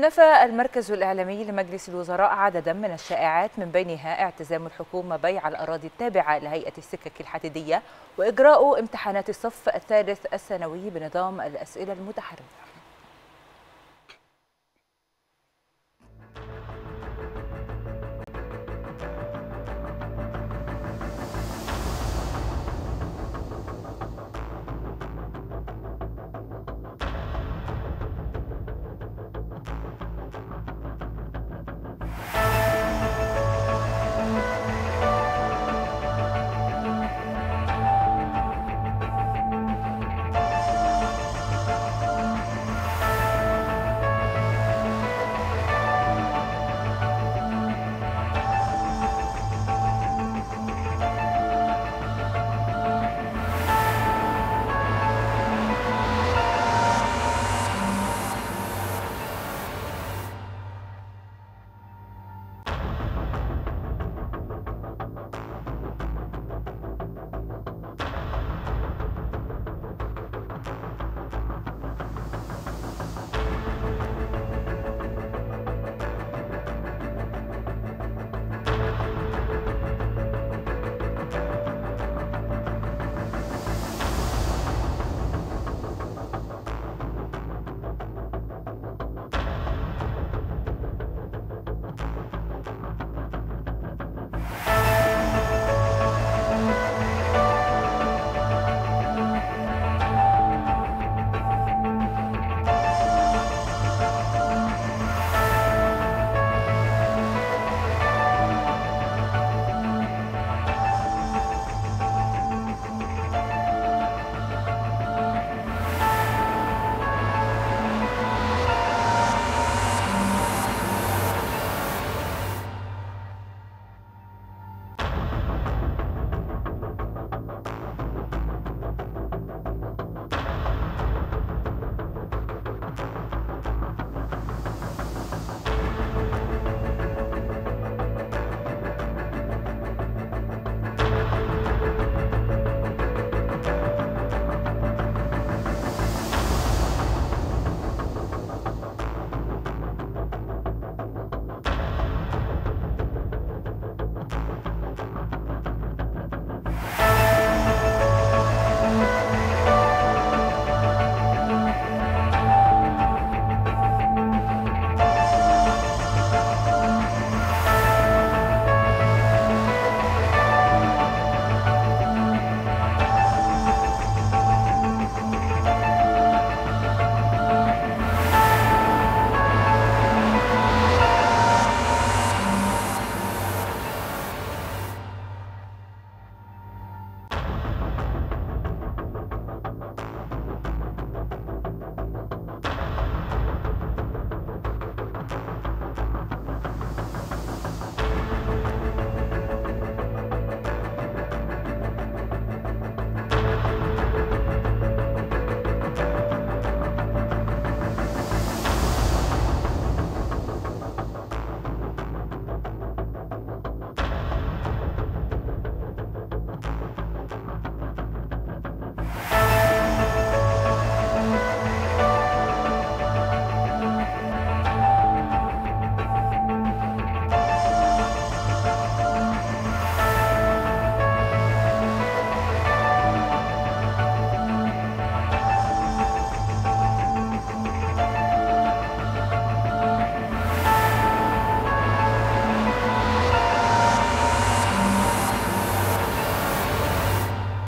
نفى المركز الإعلامي لمجلس الوزراء عددا من الشائعات من بينها اعتزام الحكومة بيع الأراضي التابعة لهيئة السكك الحديدية وإجراء امتحانات الصف الثالث الثانوي بنظام الأسئلة المتحررة.